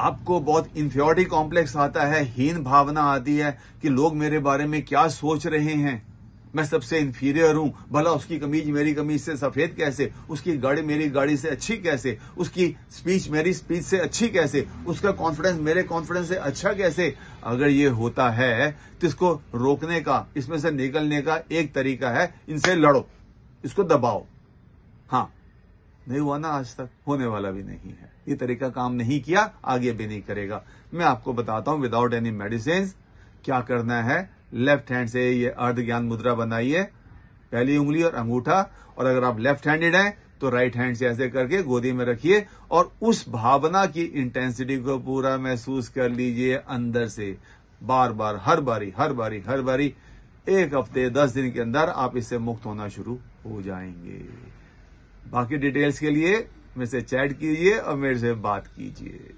आपको बहुत inferiority complex आता है, हीन भावना आती है कि लोग मेरे बारे में क्या सोच रहे हैं, मैं सबसे इंफीरियर हूं, भला उसकी कमीज मेरी कमीज से सफेद कैसे, उसकी गाड़ी मेरी गाड़ी से अच्छी कैसे, उसकी स्पीच मेरी स्पीच से अच्छी कैसे, उसका कॉन्फिडेंस मेरे कॉन्फिडेंस से अच्छा कैसे। अगर ये होता है तो इसको रोकने का, इसमें से निकलने का एक तरीका है, इनसे लड़ो, इसको दबाओ। हाँ, नहीं हुआ ना आज तक, होने वाला भी नहीं है। ये तरीका काम नहीं किया, आगे भी नहीं करेगा। मैं आपको बताता हूं विदाउट एनी मेडिसिन क्या करना है। लेफ्ट हैंड से ये अर्ध ज्ञान मुद्रा बनाइए, पहली उंगली और अंगूठा, और अगर आप लेफ्ट हैंडेड हैं तो राइट हैंड से ऐसे करके गोदी में रखिए और उस भावना की इंटेंसिटी को पूरा महसूस कर लीजिए अंदर से, बार बार, हर बारी। 1 हफ्ते 10 दिन के अंदर आप इससे मुक्त होना शुरू हो जाएंगे। बाकी डिटेल्स के लिए मेरे से चैट कीजिए और मेरे से बात कीजिए।